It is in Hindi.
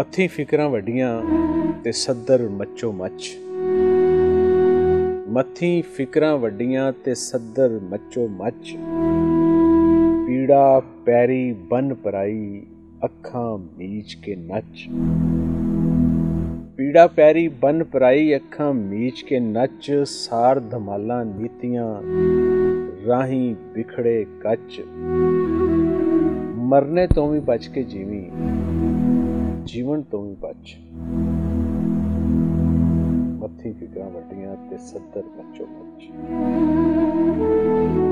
मत्थी फिकरां वड्डियां ते सदर मच्चो मच। मत्थी फिकरां वड्डियां ते सदर मच्चो मच। पीड़ा पैरी बन पराई अखां मीच के नच। पीड़ा पैरी बन पराई अखां मीच के नच। सार धमाला नीतियां राही बिखड़े कच। मरने तो भी बच के जीवी जीवन तो भी बच। मत्थी फिकरां वड्डियां ते सदर मच्चो मच।